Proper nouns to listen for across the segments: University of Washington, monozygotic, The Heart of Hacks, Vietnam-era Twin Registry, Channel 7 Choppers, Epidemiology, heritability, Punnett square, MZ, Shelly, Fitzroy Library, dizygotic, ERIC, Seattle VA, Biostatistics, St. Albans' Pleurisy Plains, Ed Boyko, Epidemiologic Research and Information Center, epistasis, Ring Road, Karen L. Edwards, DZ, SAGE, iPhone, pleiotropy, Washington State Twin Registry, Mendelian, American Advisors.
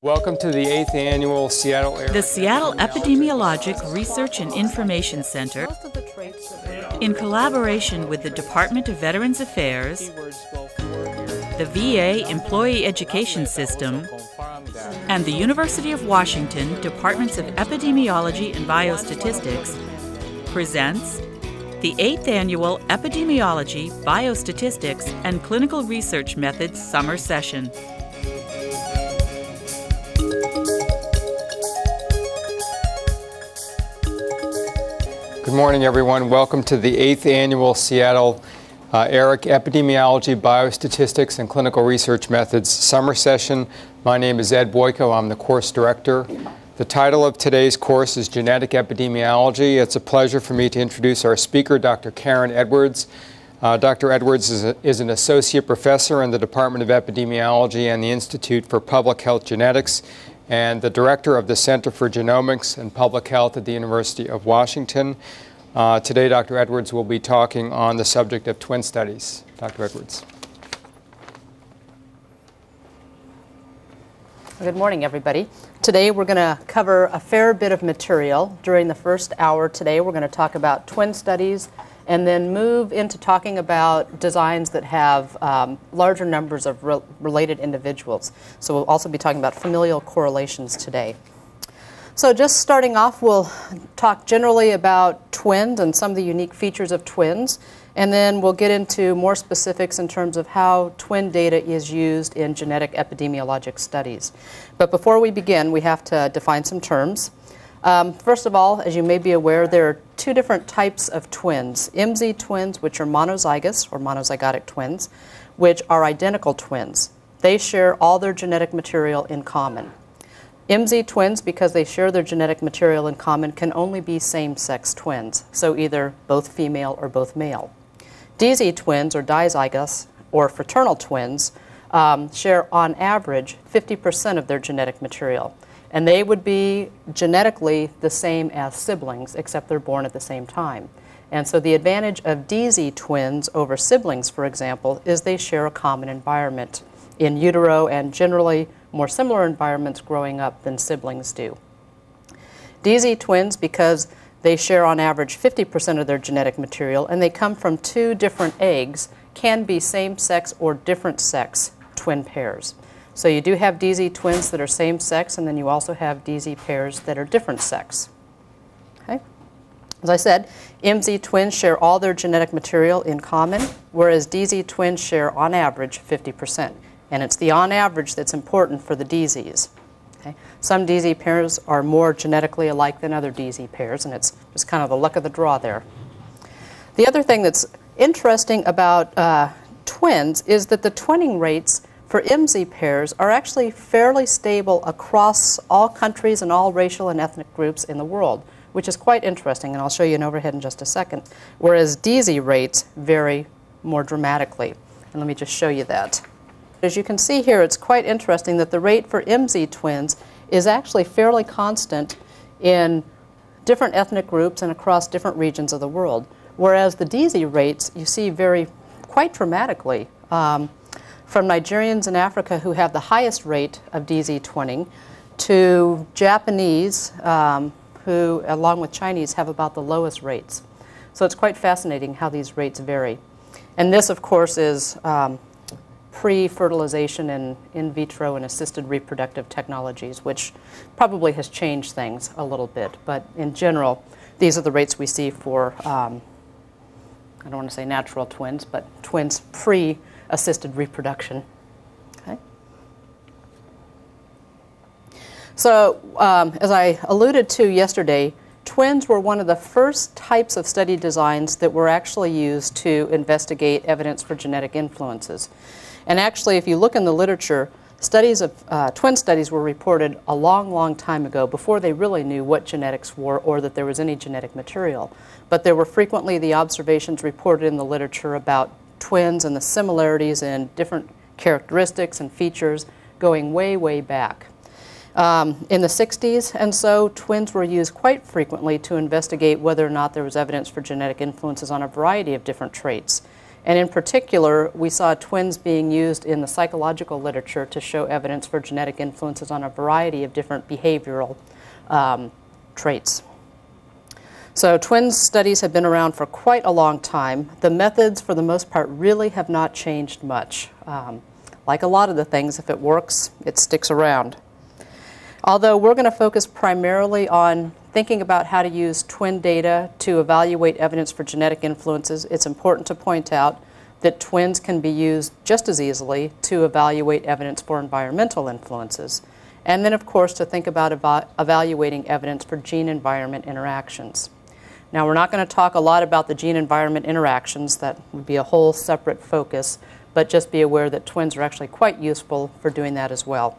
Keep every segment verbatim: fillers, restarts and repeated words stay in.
Welcome to the eighth annual Seattle Area. The Seattle Epidemiologic Research and Information Center, in collaboration with the Department of Veterans Affairs, the V A Employee Education System, and the University of Washington Departments of Epidemiology and Biostatistics, presents the eighth annual Epidemiology, Biostatistics, and Clinical Research Methods Summer Session. Good morning, everyone. Welcome to the eighth annual Seattle uh, ERIC Epidemiology, Biostatistics, and Clinical Research Methods Summer Session. My name is Ed Boyko. I'm the course director. The title of today's course is Genetic Epidemiology. It's a pleasure for me to introduce our speaker, Doctor Karen Edwards. Uh, Doctor Edwards is, a, is an associate professor in the Department of Epidemiology and the Institute for Public Health Genetics, and the director of the Center for Genomics and Public Health at the University of Washington. Uh, today, Doctor Edwards will be talking on the subject of twin studies. Doctor Edwards. Good morning, everybody. Today, we're going to cover a fair bit of material. During the first hour today, we're going to talk about twin studies and then move into talking about designs that have um, larger numbers of re related individuals. So we'll also be talking about familial correlations today. So just starting off, we'll talk generally about twins and some of the unique features of twins, and then we'll get into more specifics in terms of how twin data is used in genetic epidemiologic studies. But before we begin, we have to define some terms. Um, first of all, as you may be aware, there are two different types of twins. M Z twins, which are monozygous or monozygotic twins, which are identical twins. They share all their genetic material in common. M Z twins, because they share their genetic material in common, can only be same-sex twins, so either both female or both male. D Z twins, or dizygous or fraternal twins, um, share on average fifty percent of their genetic material. And they would be genetically the same as siblings, except they're born at the same time. And so the advantage of D Z twins over siblings, for example, is they share a common environment in utero and generally more similar environments growing up than siblings do. D Z twins, because they share on average fifty percent of their genetic material and they come from two different eggs, can be same-sex or different-sex twin pairs. So you do have D Z twins that are same sex, and then you also have D Z pairs that are different sex. Okay? As I said, M Z twins share all their genetic material in common, whereas D Z twins share on average fifty percent. And it's the on average that's important for the D Zs. Okay? Some D Z pairs are more genetically alike than other D Z pairs, and it's just kind of the luck of the draw there. The other thing that's interesting about uh, twins is that the twinning rates for M Z pairs are actually fairly stable across all countries and all racial and ethnic groups in the world, which is quite interesting, and I'll show you an overhead in just a second, whereas D Z rates vary more dramatically. And let me just show you that. As you can see here, it's quite interesting that the rate for M Z twins is actually fairly constant in different ethnic groups and across different regions of the world, whereas the D Z rates you see vary quite dramatically. Um, from Nigerians in Africa who have the highest rate of D Z twinning to Japanese um, who, along with Chinese, have about the lowest rates. So it's quite fascinating how these rates vary. And this, of course, is um, pre-fertilization and in vitro and assisted reproductive technologies, which probably has changed things a little bit. But in general, these are the rates we see for, um, I don't want to say natural twins, but twins pre assisted reproduction. Okay. So um, as I alluded to yesterday, twins were one of the first types of study designs that were actually used to investigate evidence for genetic influences. And actually, if you look in the literature, studies of uh, twin studies were reported a long, long time ago before they really knew what genetics were or that there was any genetic material. But there were frequently the observations reported in the literature about twins and the similarities in different characteristics and features going way, way back. Um, in the sixties, and so twins were used quite frequently to investigate whether or not there was evidence for genetic influences on a variety of different traits. And in particular, we saw twins being used in the psychological literature to show evidence for genetic influences on a variety of different behavioral um, traits. So twin studies have been around for quite a long time. The methods, for the most part, really have not changed much. Um, like a lot of the things, if it works, it sticks around. Although we're going to focus primarily on thinking about how to use twin data to evaluate evidence for genetic influences, it's important to point out that twins can be used just as easily to evaluate evidence for environmental influences. And then, of course, to think about eva- evaluating evidence for gene-environment interactions. Now, we're not going to talk a lot about the gene-environment interactions. That would be a whole separate focus, but just be aware that twins are actually quite useful for doing that as well.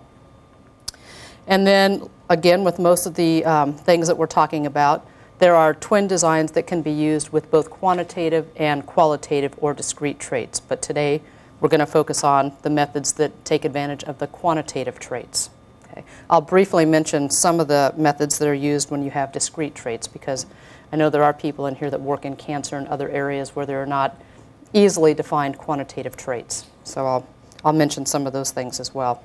And then, again, with most of the um, things that we're talking about, there are twin designs that can be used with both quantitative and qualitative or discrete traits. But today, we're going to focus on the methods that take advantage of the quantitative traits. Okay. I'll briefly mention some of the methods that are used when you have discrete traits, because I know there are people in here that work in cancer and other areas where there are not easily defined quantitative traits. So I'll, I'll mention some of those things as well.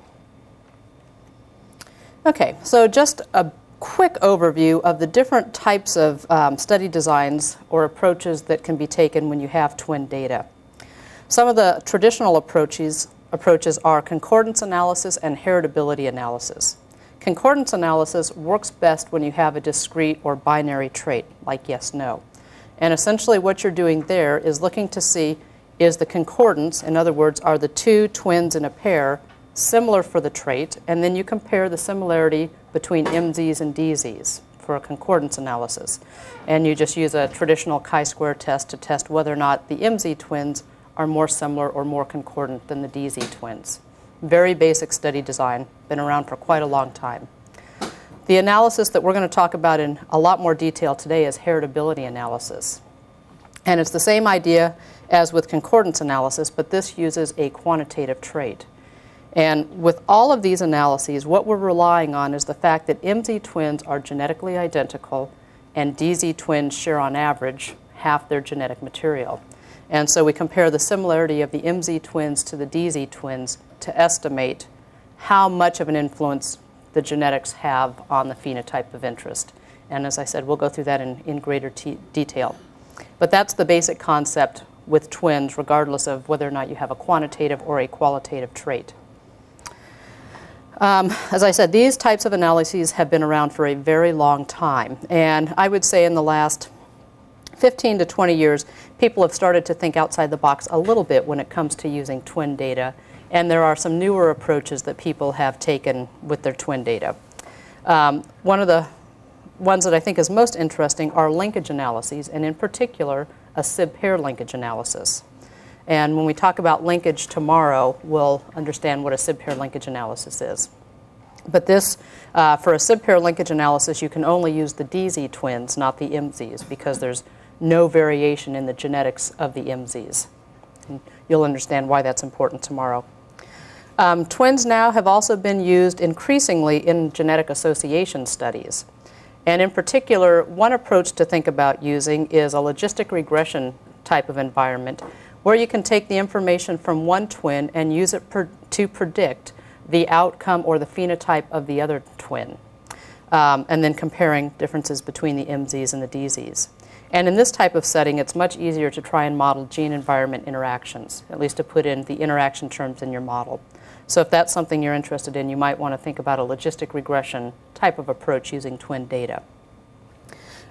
Okay, so just a quick overview of the different types of um, study designs or approaches that can be taken when you have twin data. Some of the traditional approaches approaches are concordance analysis and heritability analysis. Concordance analysis works best when you have a discrete or binary trait, like yes, no. And essentially what you're doing there is looking to see, is the concordance, in other words, are the two twins in a pair similar for the trait, and then you compare the similarity between M Zs and D Zs for a concordance analysis. And you just use a traditional chi-square test to test whether or not the M Z twins are more similar or more concordant than the D Z twins. Very basic study design, been around for quite a long time. The analysis that we're going to talk about in a lot more detail today is heritability analysis. And it's the same idea as with concordance analysis, but this uses a quantitative trait. And with all of these analyses, what we're relying on is the fact that M Z twins are genetically identical and D Z twins share on average half their genetic material. And so we compare the similarity of the M Z twins to the D Z twins to estimate how much of an influence the genetics have on the phenotype of interest. And as I said, we'll go through that in, in greater detail. But that's the basic concept with twins, regardless of whether or not you have a quantitative or a qualitative trait. Um, as I said, these types of analyses have been around for a very long time. And I would say in the last fifteen to twenty years, people have started to think outside the box a little bit when it comes to using twin data, and there are some newer approaches that people have taken with their twin data. Um, one of the ones that I think is most interesting are linkage analyses, and in particular, a SIB-pair linkage analysis. And when we talk about linkage tomorrow, we'll understand what a SIB-pair linkage analysis is. But this, uh, for a SIB-pair linkage analysis, you can only use the D Z twins, not the M Zs, because there's no variation in the genetics of the M Zs. And you'll understand why that's important tomorrow. Um, twins now have also been used increasingly in genetic association studies. And in particular, one approach to think about using is a logistic regression type of environment where you can take the information from one twin and use it per- to predict the outcome or the phenotype of the other twin, um, and then comparing differences between the M Zs and the D Zs. And in this type of setting, it's much easier to try and model gene-environment interactions, at least to put in the interaction terms in your model. So if that's something you're interested in, you might want to think about a logistic regression type of approach using twin data.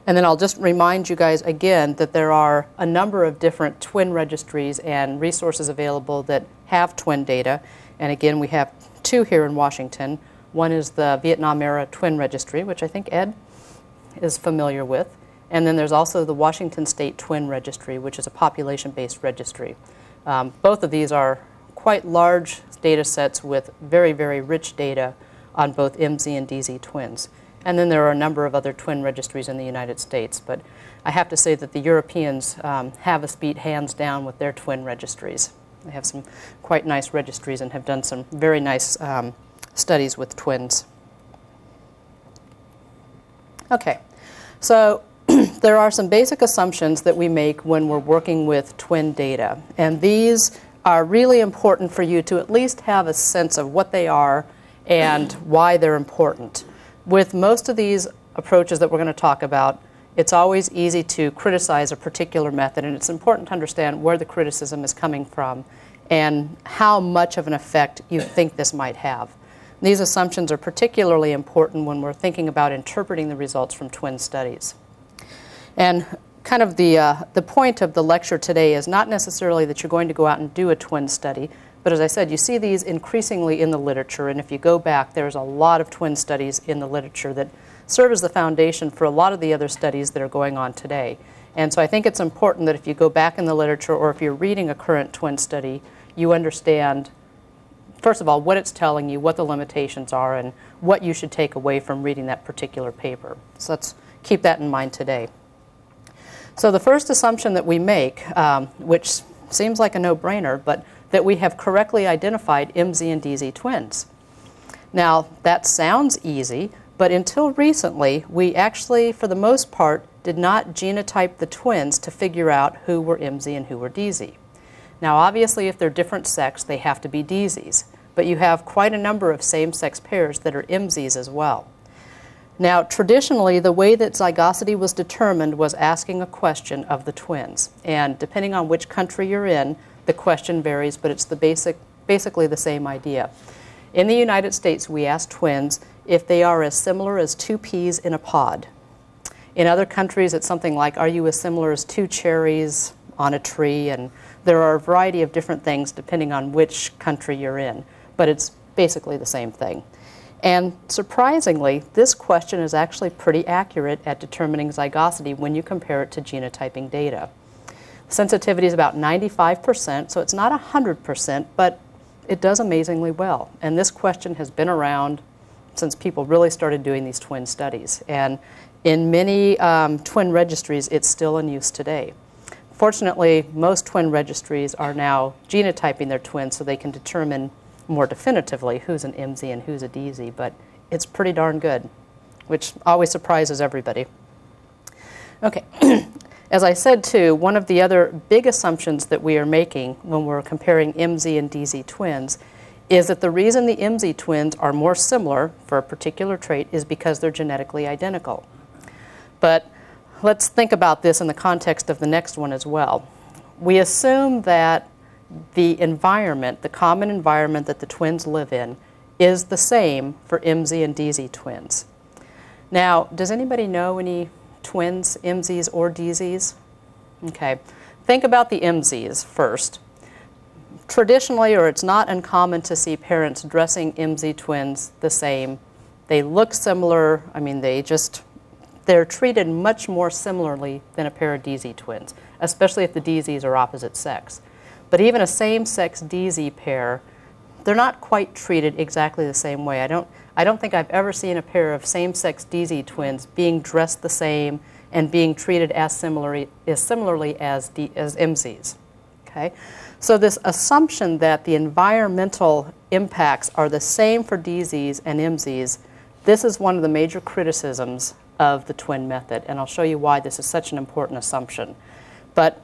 And then I'll just remind you guys again that there are a number of different twin registries and resources available that have twin data. And again, we have two here in Washington. One is the Vietnam-era Twin Registry, which I think Ed is familiar with. And then there's also the Washington State Twin Registry, which is a population-based registry. Um, both of these are quite large data sets with very, very rich data on both M Z and D Z twins. And then there are a number of other twin registries in the United States. But I have to say that the Europeans um, have us beat hands down with their twin registries. They have some quite nice registries and have done some very nice um, studies with twins. Okay, so there are some basic assumptions that we make when we're working with twin data, and these are really important for you to at least have a sense of what they are and why they're important. With most of these approaches that we're going to talk about, it's always easy to criticize a particular method, and it's important to understand where the criticism is coming from and how much of an effect you think this might have. These assumptions are particularly important when we're thinking about interpreting the results from twin studies. And kind of the, uh, the point of the lecture today is not necessarily that you're going to go out and do a twin study, but as I said, you see these increasingly in the literature, and if you go back, there's a lot of twin studies in the literature that serve as the foundation for a lot of the other studies that are going on today. And so I think it's important that if you go back in the literature or if you're reading a current twin study, you understand, first of all, what it's telling you, what the limitations are, and what you should take away from reading that particular paper. So let's keep that in mind today. So the first assumption that we make, um, which seems like a no-brainer, but that we have correctly identified M Z and D Z twins. Now, that sounds easy, but until recently, we actually, for the most part, did not genotype the twins to figure out who were M Z and who were D Z. Now, obviously, if they're different sex, they have to be D Zs, but you have quite a number of same-sex pairs that are M Zs as well. Now, traditionally, the way that zygosity was determined was asking a question of the twins. And depending on which country you're in, the question varies, but it's the basic, basically the same idea. In the United States, we ask twins if they are as similar as two peas in a pod. In other countries, it's something like, are you as similar as two cherries on a tree? And there are a variety of different things depending on which country you're in, but it's basically the same thing. And surprisingly, this question is actually pretty accurate at determining zygosity when you compare it to genotyping data. Sensitivity is about ninety-five percent, so it's not one hundred percent, but it does amazingly well. And this question has been around since people really started doing these twin studies. And in many um, twin registries, it's still in use today. Fortunately, most twin registries are now genotyping their twins so they can determine more definitively who's an M Z and who's a D Z, but it's pretty darn good, which always surprises everybody. Okay, as I said too, one of the other big assumptions that we are making when we're comparing M Z and D Z twins is that the reason the M Z twins are more similar for a particular trait is because they're genetically identical. But let's think about this in the context of the next one as well. We assume that the environment, the common environment that the twins live in, is the same for M Z and D Z twins. Now, does anybody know any twins, M Zs or D Zs? Okay, think about the M Zs first. Traditionally, or it's not uncommon to see parents dressing M Z twins the same. They look similar, I mean, they just, they're treated much more similarly than a pair of D Z twins, especially if the D Zs are opposite sex. But even a same-sex D Z pair, they're not quite treated exactly the same way. I don't, I don't think I've ever seen a pair of same-sex D Z twins being dressed the same and being treated as similarly as, similarly as, D, as M Zs. Okay? So this assumption that the environmental impacts are the same for D Zs and M Zs, this is one of the major criticisms of the twin method, and I'll show you why this is such an important assumption. But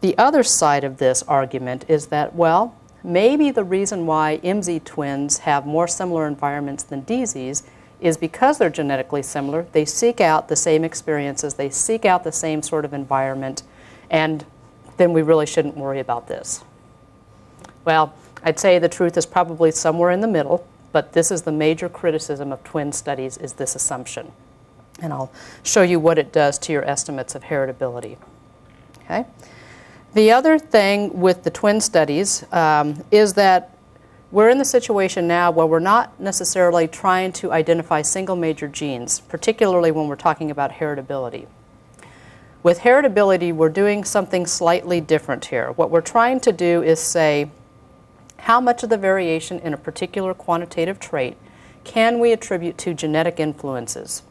the other side of this argument is that, well, maybe the reason why M Z twins have more similar environments than D Zs is because they're genetically similar. They seek out the same experiences. They seek out the same sort of environment. And then we really shouldn't worry about this. Well, I'd say the truth is probably somewhere in the middle, but this is the major criticism of twin studies, is this assumption. And I'll show you what it does to your estimates of heritability. Okay? The other thing with the twin studies um, is that we're in the situation now where we're not necessarily trying to identify single major genes, particularly when we're talking about heritability. With heritability, we're doing something slightly different here. What we're trying to do is say, how much of the variation in a particular quantitative trait can we attribute to genetic influences,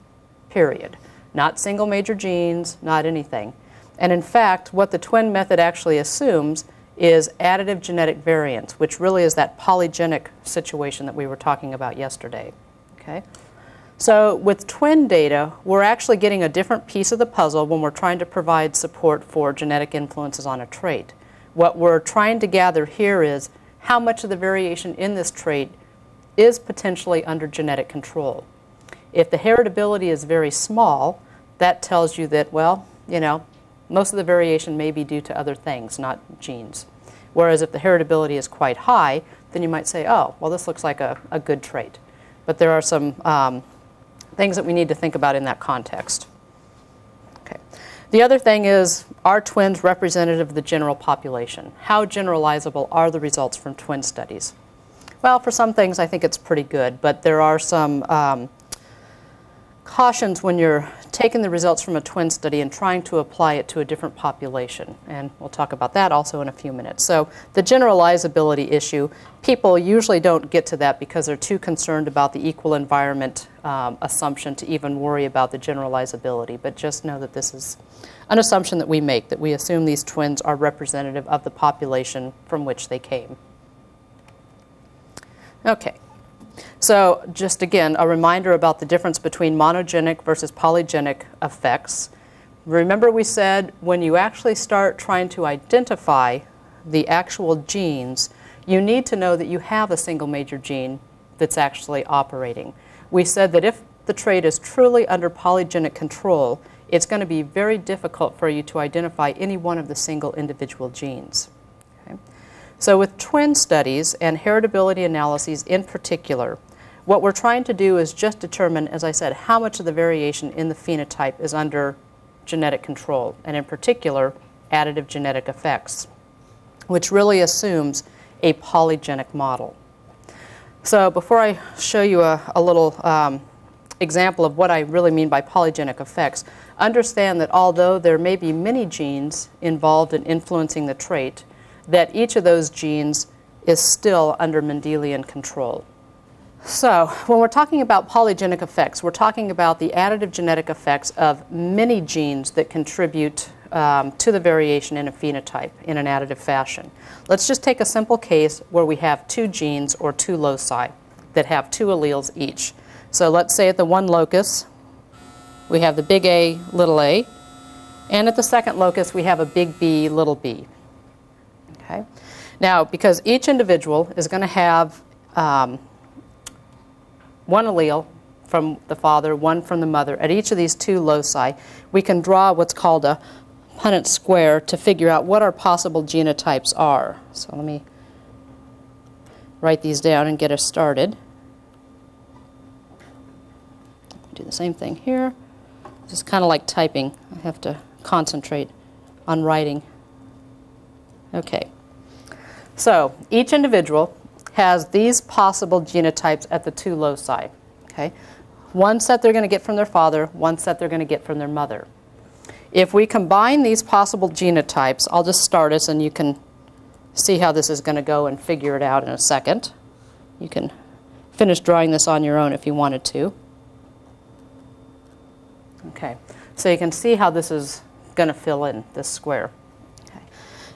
period. Not single major genes, not anything. And in fact, what the twin method actually assumes is additive genetic variance, which really is that polygenic situation that we were talking about yesterday. Okay? So with twin data, we're actually getting a different piece of the puzzle when we're trying to provide support for genetic influences on a trait. What we're trying to gather here is how much of the variation in this trait is potentially under genetic control. If the heritability is very small, that tells you that, well, you know, most of the variation may be due to other things, not genes. Whereas if the heritability is quite high, then you might say, oh, well, this looks like a, a good trait. But there are some um, things that we need to think about in that context. Okay. The other thing is, are twins representative of the general population? How generalizable are the results from twin studies? Well, for some things, I think it's pretty good, but there are some um, cautions when you're taking the results from a twin study and trying to apply it to a different population. And we'll talk about that also in a few minutes. So the generalizability issue, people usually don't get to that because they're too concerned about the equal environment um, assumption to even worry about the generalizability. But just know that this is an assumption that we make, that we assume these twins are representative of the population from which they came. Okay. So just again, a reminder about the difference between monogenic versus polygenic effects. Remember we said when you actually start trying to identify the actual genes, you need to know that you have a single major gene that's actually operating. We said that if the trait is truly under polygenic control, it's going to be very difficult for you to identify any one of the single individual genes. Okay? So with twin studies and heritability analyses in particular, what we're trying to do is just determine, as I said, how much of the variation in the phenotype is under genetic control, and in particular, additive genetic effects, which really assumes a polygenic model. So before I show you a, a little um, example of what I really mean by polygenic effects, understand that although there may be many genes involved in influencing the trait, that each of those genes is still under Mendelian control. So when we're talking about polygenic effects, we're talking about the additive genetic effects of many genes that contribute um, to the variation in a phenotype in an additive fashion. Let's just take a simple case where we have two genes or two loci that have two alleles each. So let's say at the one locus, we have the big A, little a, and at the second locus, we have a big B, little b. Okay. Now, because each individual is going to have um, one allele from the father, one from the mother, at each of these two loci, we can draw what's called a Punnett square to figure out what our possible genotypes are. So let me write these down and get us started. Do the same thing here. This is kind of like typing. I have to concentrate on writing. Okay, so each individual has these possible genotypes at the two loci. Okay, one set they're going to get from their father, one set they're going to get from their mother. If we combine these possible genotypes, I'll just start us and you can see how this is going to go and figure it out in a second. You can finish drawing this on your own if you wanted to. Okay, so you can see how this is going to fill in this square.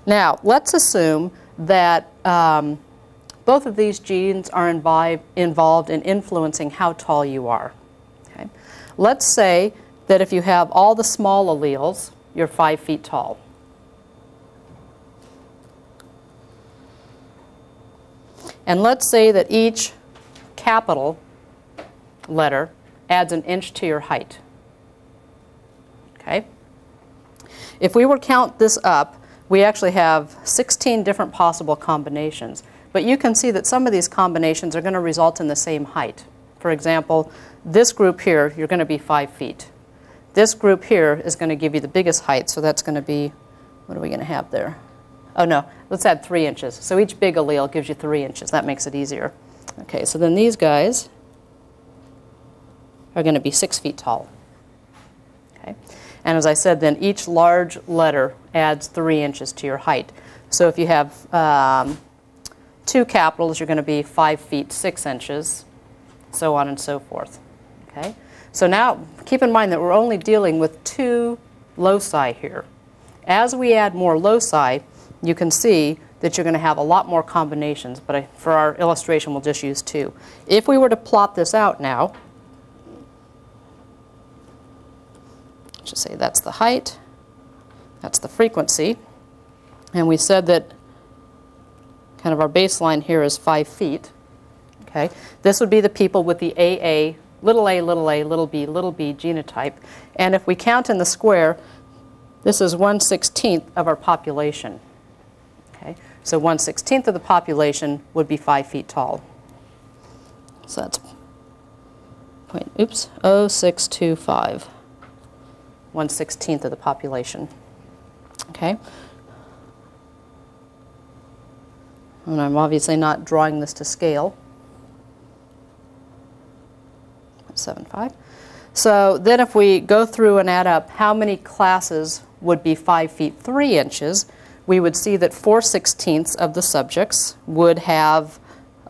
Now, let's assume that um, both of these genes are invi- involved in influencing how tall you are. Okay? Let's say that if you have all the small alleles, you're five feet tall. And let's say that each capital letter adds an inch to your height. Okay? If we were to count this up, we actually have sixteen different possible combinations. But you can see that some of these combinations are going to result in the same height. For example, this group here, you're going to be five feet. This group here is going to give you the biggest height, so that's going to be, what are we going to have there? Oh no, let's add three inches. So each big allele gives you three inches. That makes it easier. Okay, so then these guys are going to be six feet tall. Okay. And as I said, then each large letter adds three inches to your height. So if you have um, two capitals, you're going to be five feet six inches, so on and so forth. Okay. So now keep in mind that we're only dealing with two loci here. As we add more loci, you can see that you're going to have a lot more combinations. But I, for our illustration, we'll just use two. If we were to plot this out now, just say that's the height, that's the frequency, and we said that kind of our baseline here is five feet. Okay, this would be the people with the A A, little a, little a, little b, little b genotype, and if we count in the square, this is one sixteenth of our population. Okay, so one sixteenth of the population would be five feet tall. So that's point, oops, zero point six two five, one sixteenth of the population. Okay. And I'm obviously not drawing this to scale. zero point seven five. So then if we go through and add up how many classes would be five feet three inches, we would see that four sixteenths of the subjects would have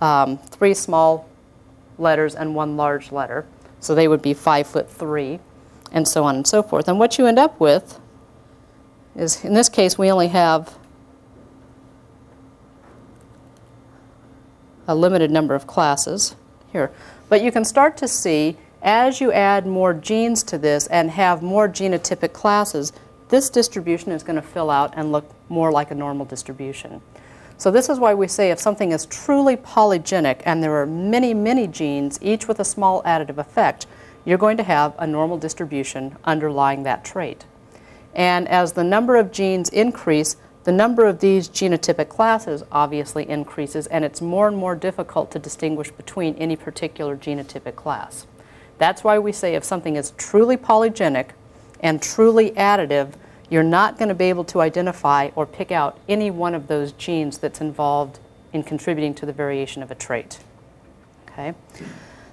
um, three small letters and one large letter. So they would be five foot three, and so on and so forth. And what you end up with is, in this case, we only have a limited number of classes here. But you can start to see, as you add more genes to this and have more genotypic classes, this distribution is going to fill out and look more like a normal distribution. So this is why we say if something is truly polygenic and there are many, many genes, each with a small additive effect, you're going to have a normal distribution underlying that trait. And as the number of genes increase, the number of these genotypic classes obviously increases, and it's more and more difficult to distinguish between any particular genotypic class. That's why we say if something is truly polygenic and truly additive, you're not going to be able to identify or pick out any one of those genes that's involved in contributing to the variation of a trait. Okay?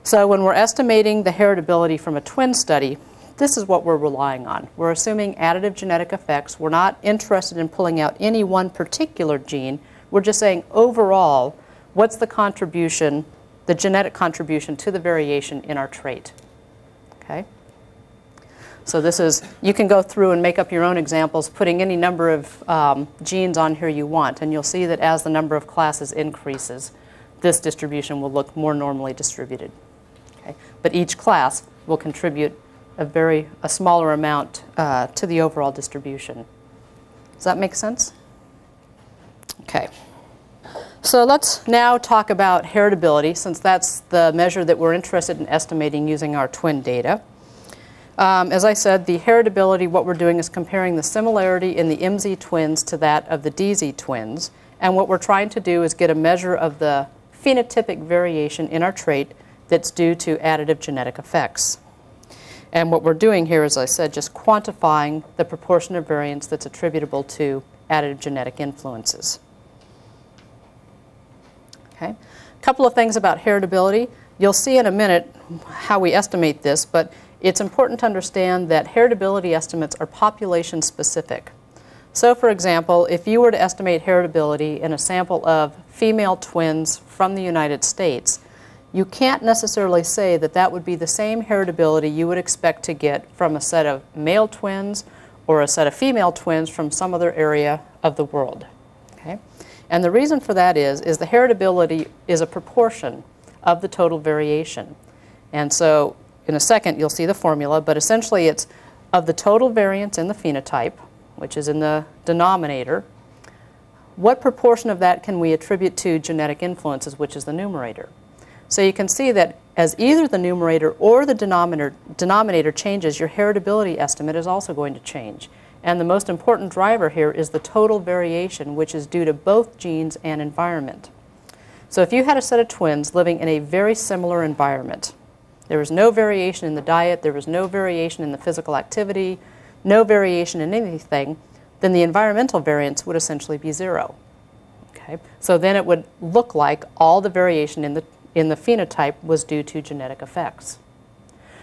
So when we're estimating the heritability from a twin study, this is what we're relying on. We're assuming additive genetic effects. We're not interested in pulling out any one particular gene. We're just saying overall, what's the contribution, the genetic contribution to the variation in our trait? Okay? So this is, you can go through and make up your own examples, putting any number of um, genes on here you want, and you'll see that as the number of classes increases, this distribution will look more normally distributed. Okay? But each class will contribute a very, a smaller amount uh, to the overall distribution. Does that make sense? Okay. So let's now talk about heritability, since that's the measure that we're interested in estimating using our twin data. Um, as I said, the heritability, what we're doing is comparing the similarity in the M Z twins to that of the D Z twins. And what we're trying to do is get a measure of the phenotypic variation in our trait that's due to additive genetic effects. And what we're doing here, as I said, just quantifying the proportion of variance that's attributable to additive genetic influences. Okay. A couple of things about heritability. You'll see in a minute how we estimate this, but it's important to understand that heritability estimates are population specific. So for example, if you were to estimate heritability in a sample of female twins from the United States, you can't necessarily say that that would be the same heritability you would expect to get from a set of male twins or a set of female twins from some other area of the world. Okay? And the reason for that is, is the heritability is a proportion of the total variation. And so in a second you'll see the formula, but essentially it's of the total variance in the phenotype, which is in the denominator, what proportion of that can we attribute to genetic influences, which is the numerator. So you can see that as either the numerator or the denominator, denominator changes, your heritability estimate is also going to change. And the most important driver here is the total variation, which is due to both genes and environment. So if you had a set of twins living in a very similar environment, there was no variation in the diet, there was no variation in the physical activity, no variation in anything, then the environmental variance would essentially be zero. Okay? So then it would look like all the variation in the in the phenotype was due to genetic effects.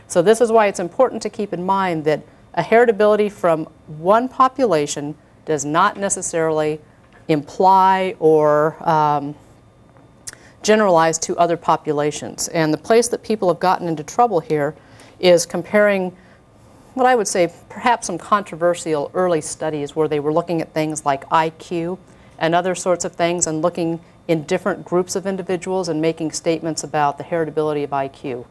So this is why it's important to keep in mind that a heritability from one population does not necessarily imply or um, generalize to other populations. And the place that people have gotten into trouble here is comparing what I would say perhaps some controversial early studies where they were looking at things like I Q and other sorts of things and looking in different groups of individuals and making statements about the heritability of I Q.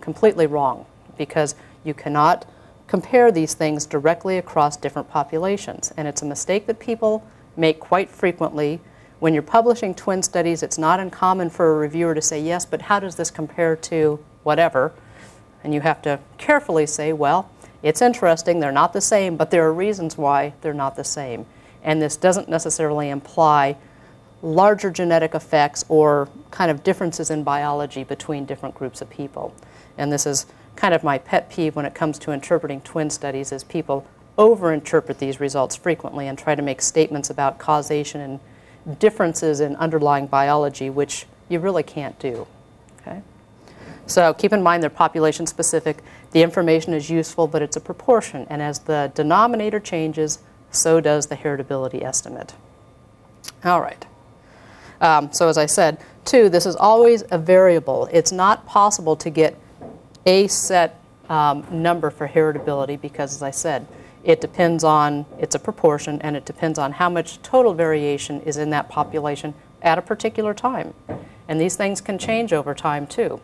Completely wrong, because you cannot compare these things directly across different populations. And it's a mistake that people make quite frequently. When you're publishing twin studies, it's not uncommon for a reviewer to say, yes, but how does this compare to whatever? And you have to carefully say, well, it's interesting, they're not the same, but there are reasons why they're not the same. And this doesn't necessarily imply larger genetic effects or kind of differences in biology between different groups of people. And this is kind of my pet peeve when it comes to interpreting twin studies, is people overinterpret these results frequently and try to make statements about causation and differences in underlying biology, which you really can't do. Okay? So keep in mind they're population specific. The information is useful, but it's a proportion. And as the denominator changes, so does the heritability estimate. All right. Um, so as I said, two, this is always a variable. It's not possible to get a set um, number for heritability because, as I said, it depends on, it's a proportion, and it depends on how much total variation is in that population at a particular time. And these things can change over time, too.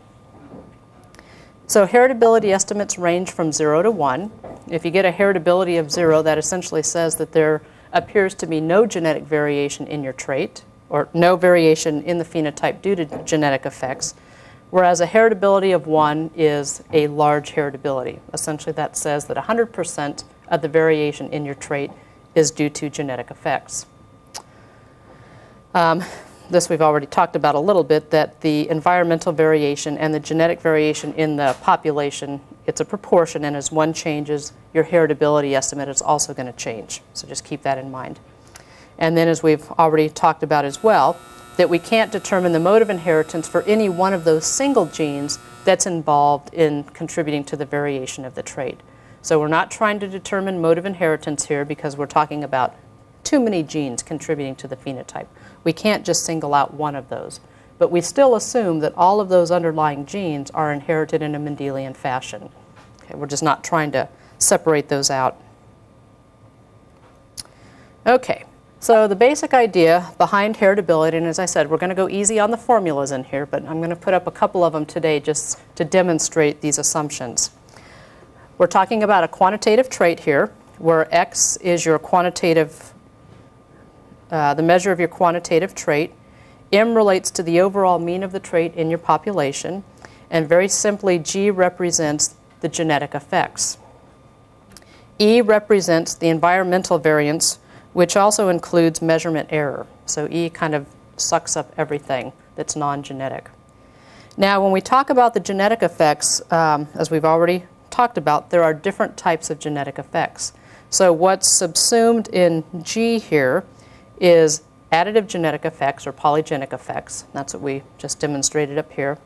So heritability estimates range from zero to one. If you get a heritability of zero, that essentially says that there appears to be no genetic variation in your trait, or no variation in the phenotype due to genetic effects, whereas a heritability of one is a large heritability. Essentially, that says that one hundred percent of the variation in your trait is due to genetic effects. Um, This we've already talked about a little bit, that the environmental variation and the genetic variation in the population, it's a proportion, and as one changes, your heritability estimate is also going to change. So just keep that in mind. And then, as we've already talked about as well, that we can't determine the mode of inheritance for any one of those single genes that's involved in contributing to the variation of the trait. So we're not trying to determine mode of inheritance here because we're talking about too many genes contributing to the phenotype. We can't just single out one of those. But we still assume that all of those underlying genes are inherited in a Mendelian fashion. Okay, we're just not trying to separate those out. Okay, so the basic idea behind heritability, and as I said, we're going to go easy on the formulas in here, but I'm going to put up a couple of them today just to demonstrate these assumptions. We're talking about a quantitative trait here, where X is your quantitative Uh, the measure of your quantitative trait. M relates to the overall mean of the trait in your population. And very simply, G represents the genetic effects. E represents the environmental variance, which also includes measurement error. So E kind of sucks up everything that's non-genetic. Now, when we talk about the genetic effects, um, as we've already talked about, there are different types of genetic effects. So what's subsumed in G here is additive genetic effects, or polygenic effects. That's what we just demonstrated up here.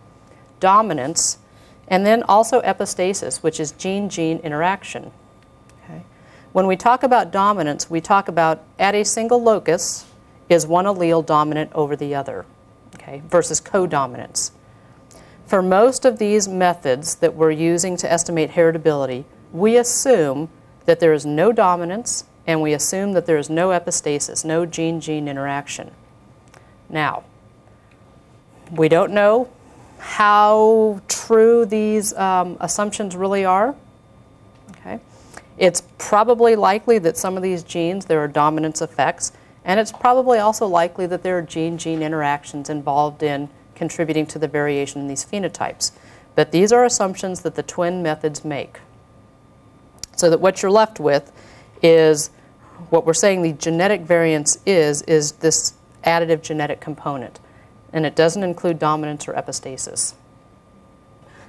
Dominance, and then also epistasis, which is gene-gene interaction. Okay. When we talk about dominance, we talk about at a single locus is one allele dominant over the other, okay, versus codominance. For most of these methods that we're using to estimate heritability, we assume that there is no dominance, and we assume that there is no epistasis, no gene-gene interaction. Now, we don't know how true these um, assumptions really are. Okay. It's probably likely that some of these genes, there are dominance effects, and it's probably also likely that there are gene-gene interactions involved in contributing to the variation in these phenotypes. But these are assumptions that the twin methods make. So that what you're left with is what we're saying the genetic variance is, is this additive genetic component. And it doesn't include dominance or epistasis.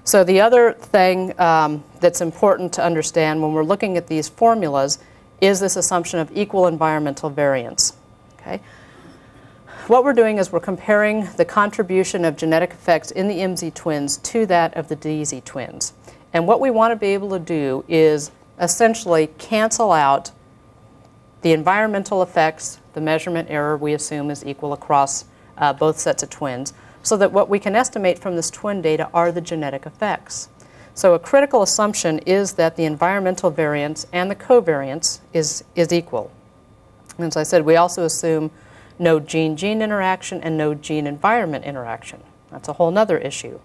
So the other thing um, that's important to understand when we're looking at these formulas is this assumption of equal environmental variance. Okay? What we're doing is we're comparing the contribution of genetic effects in the M Z twins to that of the D Z twins. And what we want to be able to do is essentially cancel out the environmental effects, the measurement error we assume is equal across uh, both sets of twins, so that what we can estimate from this twin data are the genetic effects. So a critical assumption is that the environmental variance and the covariance is, is equal. And as I said, we also assume no gene-gene interaction and no gene-environment interaction. That's a whole other issue.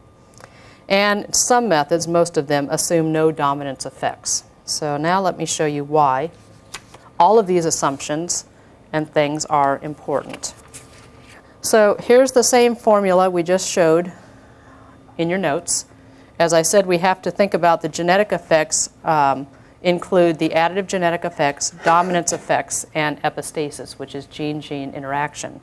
And some methods, most of them, assume no dominance effects. So now let me show you why all of these assumptions and things are important. So here's the same formula we just showed in your notes. As I said, we have to think about the genetic effects um, include the additive genetic effects, dominance effects, and epistasis, which is gene-gene interaction.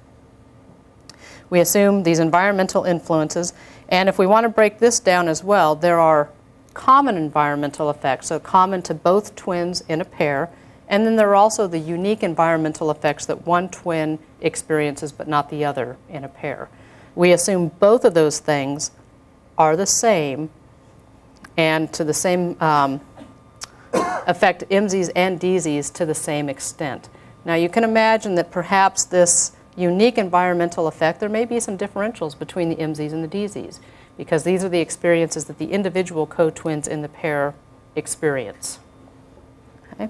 We assume these environmental influences, and if we want to break this down as well, there are common environmental effects, so common to both twins in a pair, and then there are also the unique environmental effects that one twin experiences but not the other in a pair. We assume both of those things are the same and to the same um, affect M Zs and D Zs to the same extent. Now you can imagine that perhaps this unique environmental effect, there may be some differentials between the M Zs and the D Zs because these are the experiences that the individual co-twins in the pair experience. Okay?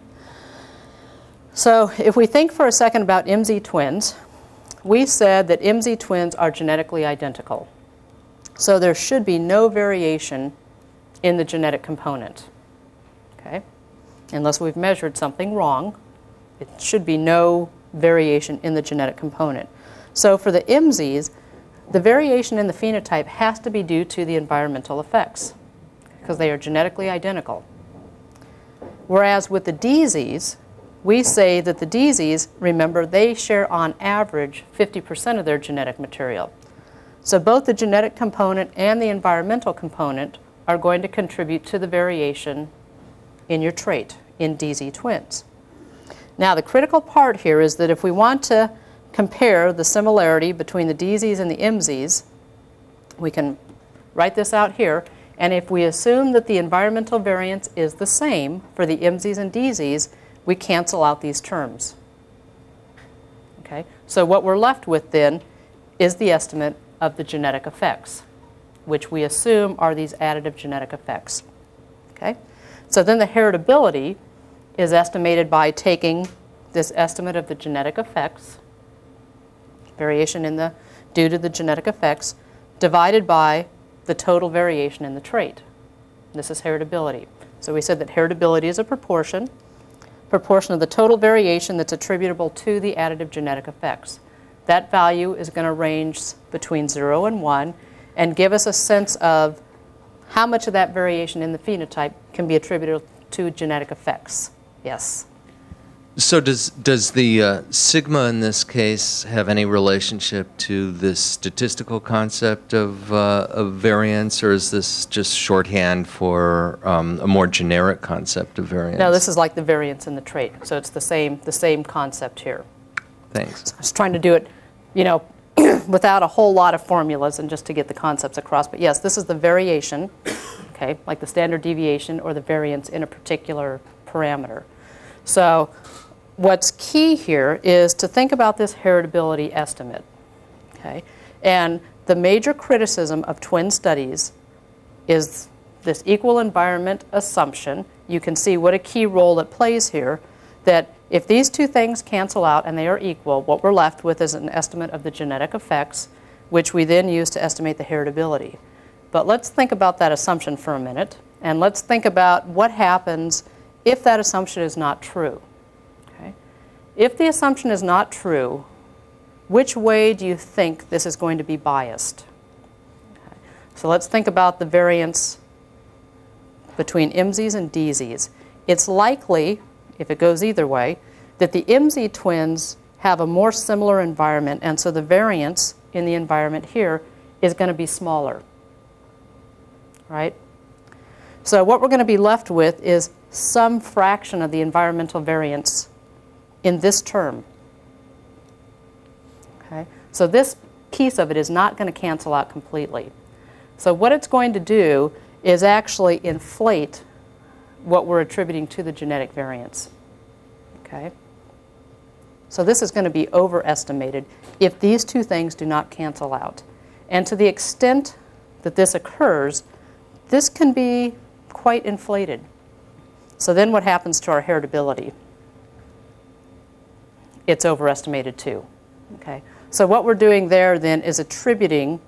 So if we think for a second about M Z twins, we said that M Z twins are genetically identical. So there should be no variation in the genetic component. Okay? Unless we've measured something wrong, it should be no variation in the genetic component. So for the M Zs, the variation in the phenotype has to be due to the environmental effects because they are genetically identical. Whereas with the D Zs, we say that the D Zs, remember, they share on average fifty percent of their genetic material. So both the genetic component and the environmental component are going to contribute to the variation in your trait in D Z twins. Now the critical part here is that if we want to compare the similarity between the D Zs and the M Zs, we can write this out here, and if we assume that the environmental variance is the same for the M Zs and D Zs, we cancel out these terms. Okay? So what we're left with then is the estimate of the genetic effects, which we assume are these additive genetic effects. Okay? So then the heritability is estimated by taking this estimate of the genetic effects, variation in the due to the genetic effects, divided by the total variation in the trait. This is heritability. So we said that heritability is a proportion, proportion of the total variation that's attributable to the additive genetic effects. That value is going to range between zero and one and give us a sense of how much of that variation in the phenotype can be attributed to genetic effects. Yes. So does does the uh, sigma in this case have any relationship to this statistical concept of, uh, of variance, or is this just shorthand for um, a more generic concept of variance? No, this is like the variance in the trait, so it's the same the same concept here. Thanks. So I was trying to do it, you know, without a whole lot of formulas and just to get the concepts across. But yes, this is the variation, okay, like the standard deviation or the variance in a particular parameter. So what's key here is to think about this heritability estimate, okay? And the major criticism of twin studies is this equal environment assumption. You can see what a key role it plays here, that if these two things cancel out and they are equal, what we're left with is an estimate of the genetic effects, which we then use to estimate the heritability. But let's think about that assumption for a minute, and let's think about what happens if that assumption is not true. If the assumption is not true, which way do you think this is going to be biased? Okay. So let's think about the variance between M Zs and D Zs. It's likely, if it goes either way, that the M Z twins have a more similar environment, and so the variance in the environment here is going to be smaller. Right? So what we're going to be left with is some fraction of the environmental variance in this term. Okay? So this piece of it is not going to cancel out completely. So what it's going to do is actually inflate what we're attributing to the genetic variance. Okay? So this is going to be overestimated if these two things do not cancel out. And to the extent that this occurs, this can be quite inflated. So then what happens to our heritability? It's overestimated too. Okay? So what we're doing there then is attributing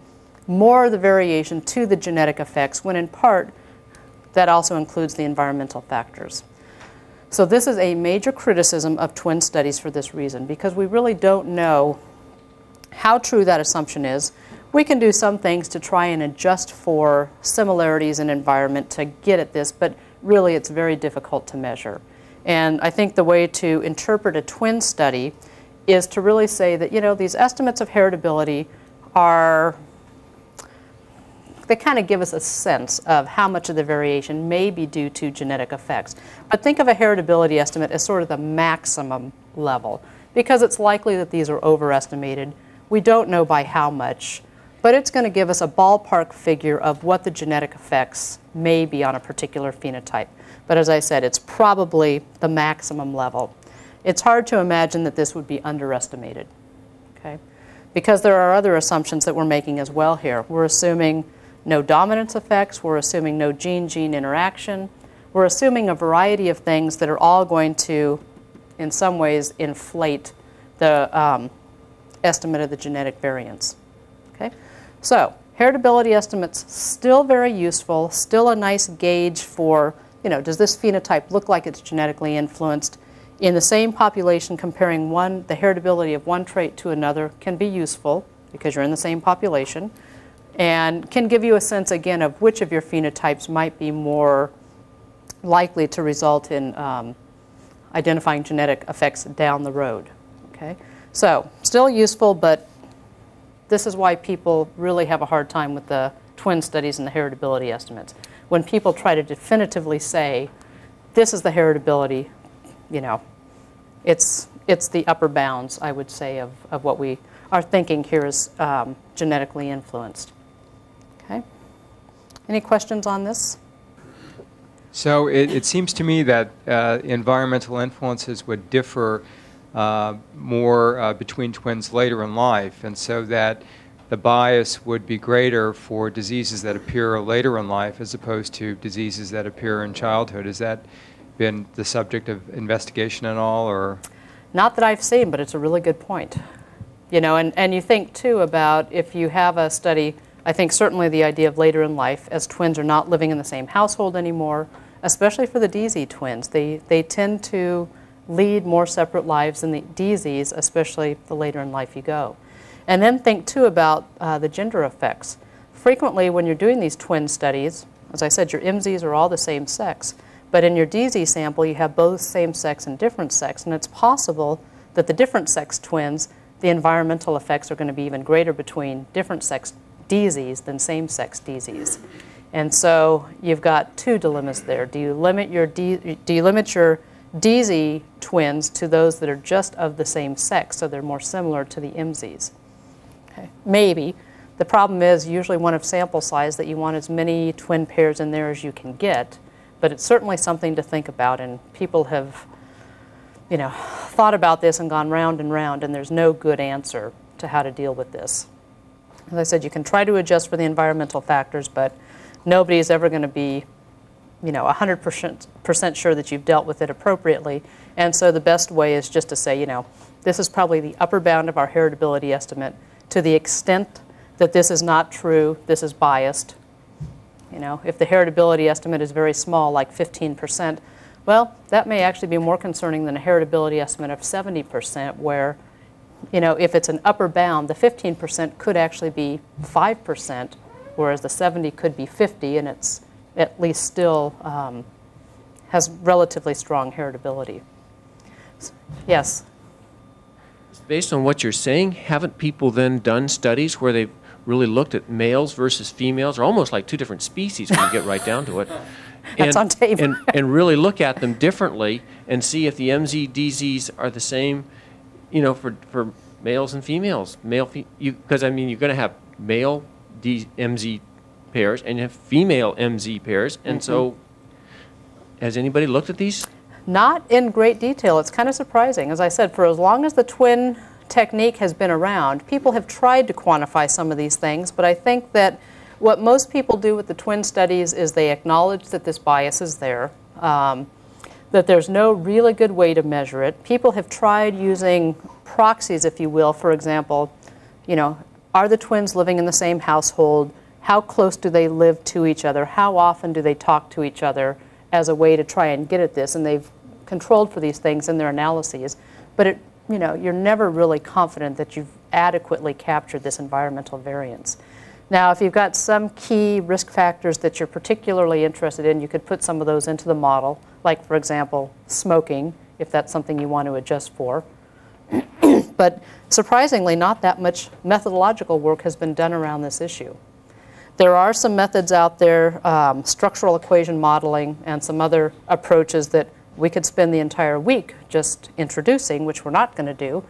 more of the variation to the genetic effects, when in part that also includes the environmental factors. So this is a major criticism of twin studies for this reason, because we really don't know how true that assumption is. We can do some things to try and adjust for similarities in environment to get at this, but really it's very difficult to measure. And I think the way to interpret a twin study is to really say that, you know, these estimates of heritability are, they kind of give us a sense of how much of the variation may be due to genetic effects. But think of a heritability estimate as sort of the maximum level, because it's likely that these are overestimated. We don't know by how much, but it's going to give us a ballpark figure of what the genetic effects may be on a particular phenotype. But as I said, it's probably the maximum level. It's hard to imagine that this would be underestimated, okay? Because there are other assumptions that we're making as well here. We're assuming no dominance effects. We're assuming no gene-gene interaction. We're assuming a variety of things that are all going to, in some ways, inflate the um, estimate of the genetic variance, okay? So heritability estimates, still very useful, still a nice gauge for, you know, does this phenotype look like it's genetically influenced? In the same population, comparing one, the heritability of one trait to another can be useful because you're in the same population, and can give you a sense, again, of which of your phenotypes might be more likely to result in um, identifying genetic effects down the road, okay? So still useful, but this is why people really have a hard time with the twin studies and the heritability estimates. When people try to definitively say, this is the heritability, you know, it's, it's the upper bounds, I would say, of, of what we are thinking here is um, genetically influenced. Okay? Any questions on this? So it, it seems to me that uh, environmental influences would differ Uh, more uh, between twins later in life, and so that the bias would be greater for diseases that appear later in life as opposed to diseases that appear in childhood. Has that been the subject of investigation at all, or? Not that I've seen, but it's a really good point. You know, and, and you think too about if you have a study, I think certainly the idea of later in life, as twins are not living in the same household anymore, especially for the D Z twins, they, they tend to lead more separate lives than the D Zs, especially the later in life you go. And then think too about uh, the gender effects. Frequently when you're doing these twin studies, as I said, your M Zs are all the same sex, but in your D Z sample you have both same sex and different sex, and it's possible that the different sex twins, the environmental effects are going to be even greater between different sex D Zs than same sex D Zs. And so you've got two dilemmas there. Do you limit your, D do you limit your D Z twins to those that are just of the same sex, so they're more similar to the M Zs. Okay. Maybe. The problem is usually one of sample size that you want as many twin pairs in there as you can get, but it's certainly something to think about, and people have, you know, thought about this and gone round and round, and there's no good answer to how to deal with this. As I said, you can try to adjust for the environmental factors, but nobody's ever going to be, you know, one hundred percent sure that you've dealt with it appropriately. And so the best way is just to say, you know, this is probably the upper bound of our heritability estimate. To the extent that this is not true, this is biased. You know, if the heritability estimate is very small, like fifteen percent, well, that may actually be more concerning than a heritability estimate of seventy percent, where, you know, if it's an upper bound, the fifteen percent could actually be five percent, whereas the seventy could be fifty, and it's at least still um, has relatively strong heritability. Yes? Based on what you're saying, haven't people then done studies where they've really looked at males versus females, or almost like two different species when you get right down to it, and, on tape. and, and really look at them differently and see if the M Z D Zs are the same, you know, for, for males and females? Male, fe you, because, I mean, you're going to have male D M Z pairs and you have female M Z pairs, and mm-hmm. So has anybody looked at these? Not in great detail. It's kind of surprising. As I said, for as long as the twin technique has been around, people have tried to quantify some of these things, but I think that what most people do with the twin studies is they acknowledge that this bias is there, um, that there's no really good way to measure it. People have tried using proxies, if you will. For example, you know, are the twins living in the same household? How close do they live to each other? How often do they talk to each other as a way to try and get at this? And they've controlled for these things in their analyses, but it, you know, you're never really confident that you've adequately captured this environmental variance. Now, if you've got some key risk factors that you're particularly interested in, you could put some of those into the model, like, for example, smoking, if that's something you want to adjust for. But surprisingly, not that much methodological work has been done around this issue. There are some methods out there, um, structural equation modeling and some other approaches that we could spend the entire week just introducing, which we're not going to do,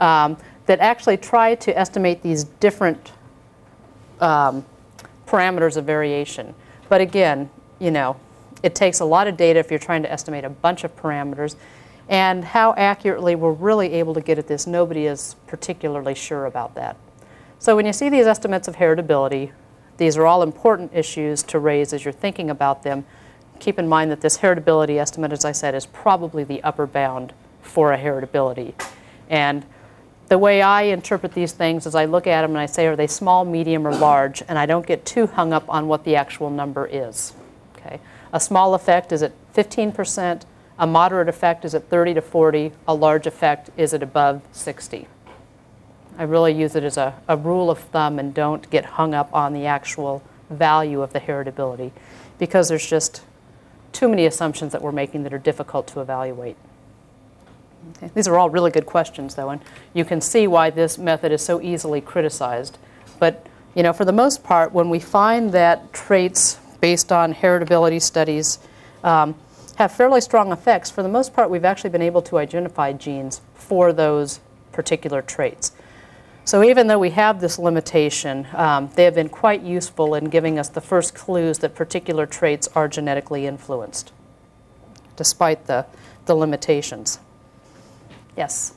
um, that actually try to estimate these different um, parameters of variation. But again, you know, it takes a lot of data if you're trying to estimate a bunch of parameters. And how accurately we're really able to get at this, nobody is particularly sure about that. So when you see these estimates of heritability, these are all important issues to raise as you're thinking about them. Keep in mind that this heritability estimate, as I said, is probably the upper bound for a heritability. And the way I interpret these things is I look at them and I say, are they small, medium, or large? And I don't get too hung up on what the actual number is. Okay. A small effect is at fifteen percent. A moderate effect is at thirty to forty. A large effect is at above sixty. I really use it as a, a rule of thumb and don't get hung up on the actual value of the heritability, because there's just too many assumptions that we're making that are difficult to evaluate. Okay. These are all really good questions, though, and you can see why this method is so easily criticized. But, you know, for the most part, when we find that traits based on heritability studies um, have fairly strong effects, for the most part, we've actually been able to identify genes for those particular traits. So even though we have this limitation, um, they have been quite useful in giving us the first clues that particular traits are genetically influenced, despite the, the limitations. Yes?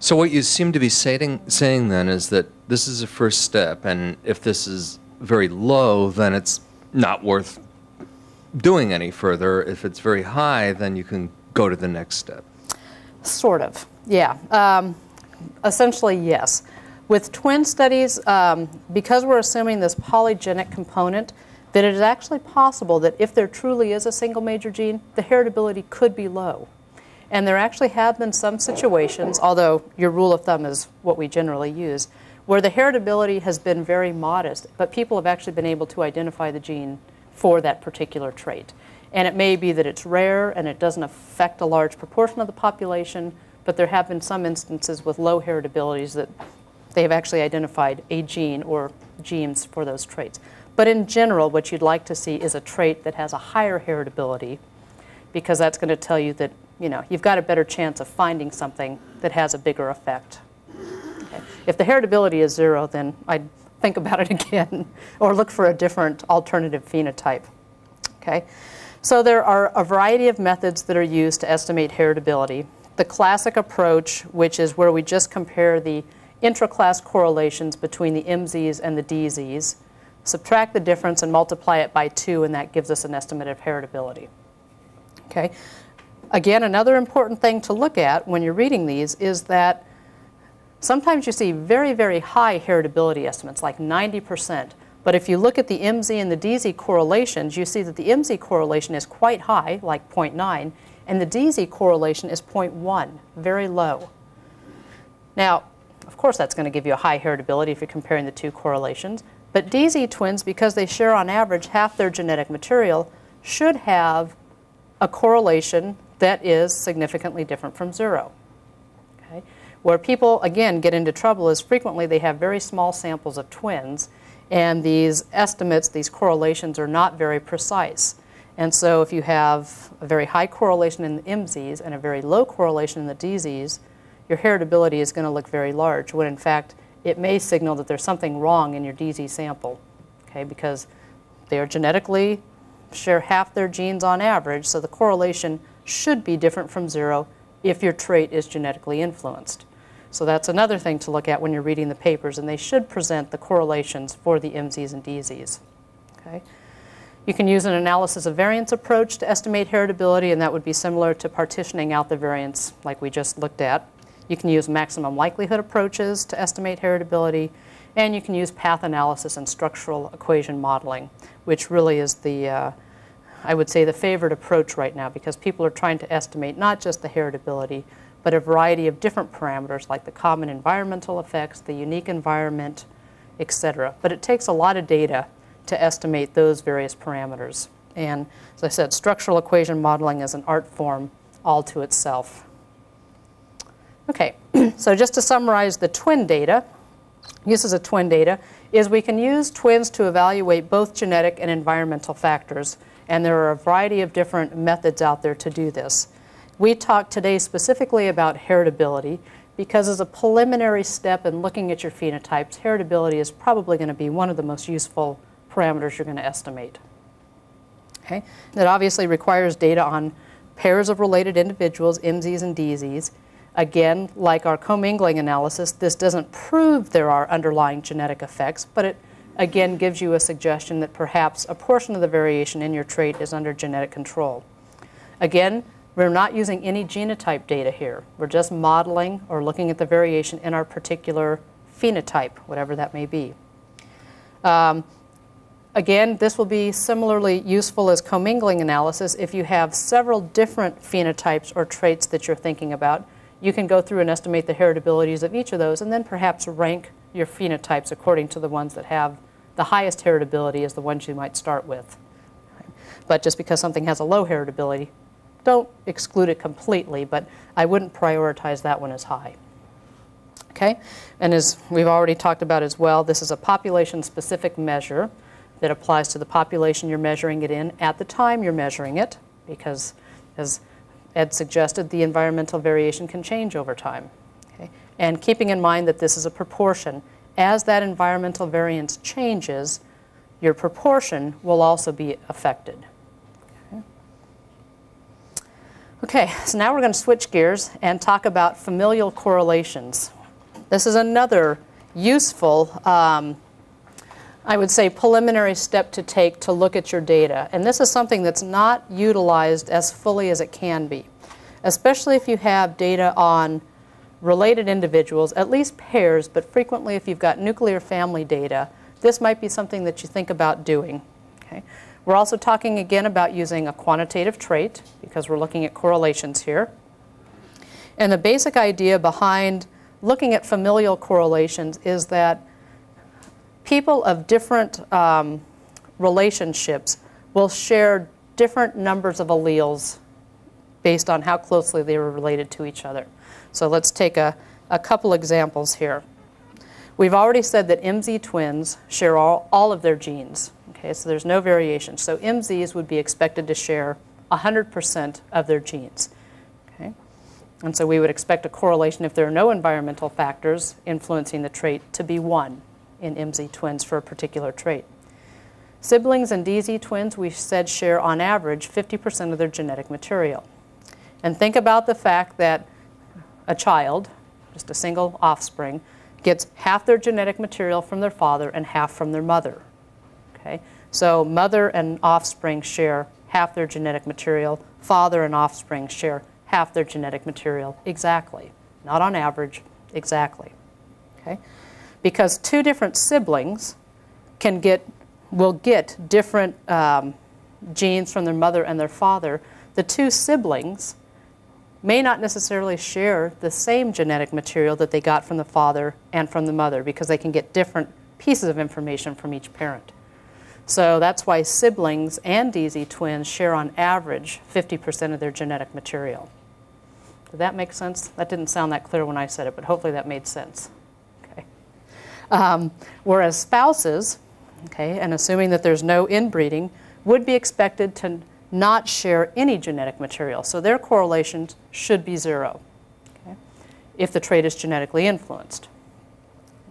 So what you seem to be saying, saying then is that this is a first step, and if this is very low, then it's not worth doing any further. If it's very high, then you can go to the next step. Sort of, yeah. Um, essentially, yes. With twin studies, um, because we're assuming this polygenic component, that it is actually possible that if there truly is a single major gene, the heritability could be low. And there actually have been some situations, although your rule of thumb is what we generally use, where the heritability has been very modest, but people have actually been able to identify the gene for that particular trait. And it may be that it's rare and it doesn't affect a large proportion of the population, but there have been some instances with low heritabilities that they have actually identified a gene or genes for those traits. But in general, what you'd like to see is a trait that has a higher heritability, because that's going to tell you that, you know, you've got a better chance of finding something that has a bigger effect. Okay. If the heritability is zero, then I'd think about it again or look for a different alternative phenotype. Okay. So there are a variety of methods that are used to estimate heritability. The classic approach, which is where we just compare the intra-class correlations between the M Zs and the D Zs, subtract the difference and multiply it by two, and that gives us an estimate of heritability. Okay. Again, another important thing to look at when you're reading these is that sometimes you see very, very high heritability estimates, like ninety percent. But if you look at the M Z and the D Z correlations, you see that the M Z correlation is quite high, like zero point nine. And the D Z correlation is zero point one, very low. Now, of course, that's going to give you a high heritability if you're comparing the two correlations. But D Z twins, because they share on average half their genetic material, should have a correlation that is significantly different from zero. Okay? Where people, again, get into trouble is frequently they have very small samples of twins, and these estimates, these correlations, are not very precise. And so if you have a very high correlation in the M Zs and a very low correlation in the D Zs, your heritability is going to look very large, when in fact it may signal that there's something wrong in your D Z sample, okay, because they are genetically share half their genes on average, so the correlation should be different from zero if your trait is genetically influenced. So that's another thing to look at when you're reading the papers, and they should present the correlations for the M Zs and D Zs. Okay. You can use an analysis of variance approach to estimate heritability, and that would be similar to partitioning out the variance like we just looked at. You can use maximum likelihood approaches to estimate heritability, and you can use path analysis and structural equation modeling, which really is the, uh, I would say, the favored approach right now, because people are trying to estimate not just the heritability, but a variety of different parameters like the common environmental effects, the unique environment, et cetera. But it takes a lot of data to estimate those various parameters. And as I said, structural equation modeling is an art form all to itself. Okay, so just to summarize the twin data, uses of twin data is we can use twins to evaluate both genetic and environmental factors, and there are a variety of different methods out there to do this. We talked today specifically about heritability because as a preliminary step in looking at your phenotypes, heritability is probably going to be one of the most useful parameters you're going to estimate. Okay? That obviously requires data on pairs of related individuals, M Zs and D Zs. Again, like our commingling analysis, this doesn't prove there are underlying genetic effects, but it again gives you a suggestion that perhaps a portion of the variation in your trait is under genetic control. Again, we're not using any genotype data here. We're just modeling or looking at the variation in our particular phenotype, whatever that may be. Um, Again, this will be similarly useful as commingling analysis. If you have several different phenotypes or traits that you're thinking about, you can go through and estimate the heritabilities of each of those and then perhaps rank your phenotypes according to the ones that have the highest heritability as the ones you might start with. But just because something has a low heritability, don't exclude it completely, but I wouldn't prioritize that one as high. Okay? And as we've already talked about as well, this is a population-specific measure that applies to the population you're measuring it in at the time you're measuring it, because as Ed suggested, the environmental variation can change over time. Okay? And keeping in mind that this is a proportion, as that environmental variance changes, your proportion will also be affected. Okay, okay, so now we're going to switch gears and talk about familial correlations. This is another useful um, I would say preliminary step to take to look at your data. And this is something that's not utilized as fully as it can be, especially if you have data on related individuals, at least pairs, but frequently if you've got nuclear family data, this might be something that you think about doing. Okay? We're also talking again about using a quantitative trait because we're looking at correlations here. And the basic idea behind looking at familial correlations is that people of different um, relationships will share different numbers of alleles based on how closely they were related to each other. So let's take a, a couple examples here. We've already said that M Z twins share all, all of their genes. Okay, so there's no variation. So M Zs would be expected to share one hundred percent of their genes. Okay? And so we would expect a correlation if there are no environmental factors influencing the trait to be one in M Z twins for a particular trait. Siblings and D Z twins, we've said, share on average fifty percent of their genetic material. And think about the fact that a child, just a single offspring, gets half their genetic material from their father and half from their mother. Okay? So mother and offspring share half their genetic material, father and offspring share half their genetic material exactly. Not on average, exactly. Okay? Because two different siblings can get, will get different um, genes from their mother and their father, the two siblings may not necessarily share the same genetic material that they got from the father and from the mother because they can get different pieces of information from each parent. So that's why siblings and D Z twins share on average fifty percent of their genetic material. Did that make sense? That didn't sound that clear when I said it, but hopefully that made sense. Um, whereas spouses, okay, and assuming that there's no inbreeding, would be expected to not share any genetic material. So their correlations should be zero, okay, if the trait is genetically influenced.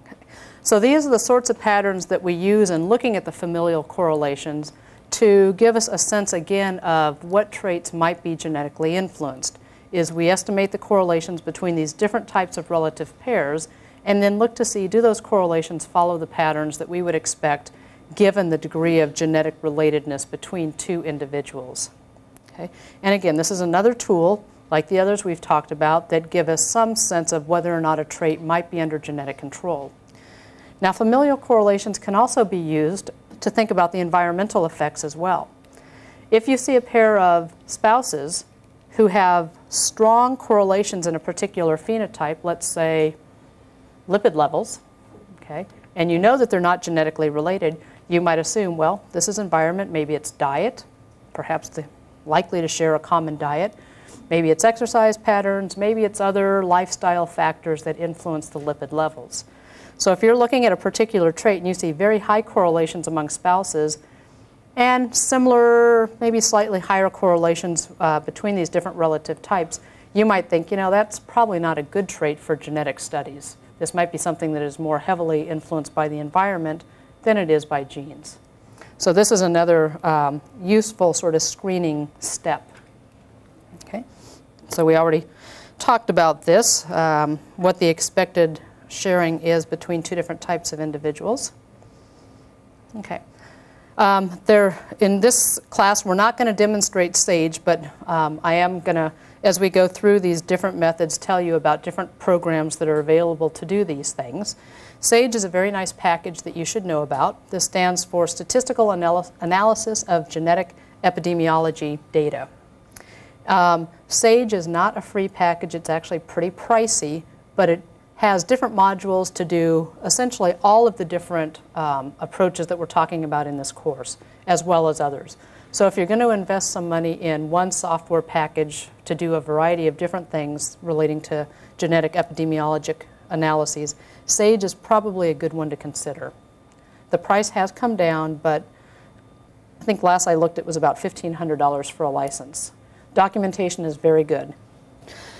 Okay. So these are the sorts of patterns that we use in looking at the familial correlations to give us a sense, again, of what traits might be genetically influenced, is we estimate the correlations between these different types of relative pairs and then look to see, do those correlations follow the patterns that we would expect given the degree of genetic relatedness between two individuals. Okay? And again, this is another tool, like the others we've talked about, that give us some sense of whether or not a trait might be under genetic control. Now, familial correlations can also be used to think about the environmental effects as well. if you see a pair of spouses who have strong correlations in a particular phenotype, let's say lipid levels, okay, and you know that they're not genetically related, you might assume, well, this is environment, maybe it's diet, perhaps they're likely to share a common diet, maybe it's exercise patterns, maybe it's other lifestyle factors that influence the lipid levels. So if you're looking at a particular trait and you see very high correlations among spouses and similar, maybe slightly higher correlations uh, between these different relative types, you might think, you know, that's probably not a good trait for genetic studies. This might be something that is more heavily influenced by the environment than it is by genes. So this is another um, useful sort of screening step. Okay, so we already talked about this, um, what the expected sharing is between two different types of individuals. Okay, um, there, in this class we're not going to demonstrate SAGE, but um, I am going to, as we go through these different methods, tell you about different programs that are available to do these things. SAGE is a very nice package that you should know about. This stands for Statistical Analy- Analysis of Genetic Epidemiology Data. Um, SAGE is not a free package. It's actually pretty pricey, but it has different modules to do essentially all of the different um, approaches that we're talking about in this course, as well as others. So if you're going to invest some money in one software package to do a variety of different things relating to genetic epidemiologic analyses, SAGE is probably a good one to consider. The price has come down, but I think last I looked it was about fifteen hundred dollars for a license. Documentation is very good.